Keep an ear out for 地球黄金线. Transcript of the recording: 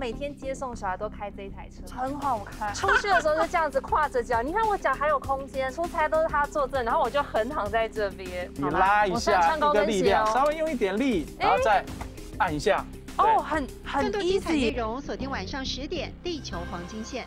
每天接送小孩都开这一台车，很好开。出去的时候就这样子跨着脚，你看我脚还有空间，出差都是他坐正，然后我就横躺在这边。你拉一下，一个力量，稍微用一点力，然后再按一下。哦，很 easy。更多精彩内容锁定晚上10点《地球黄金线》。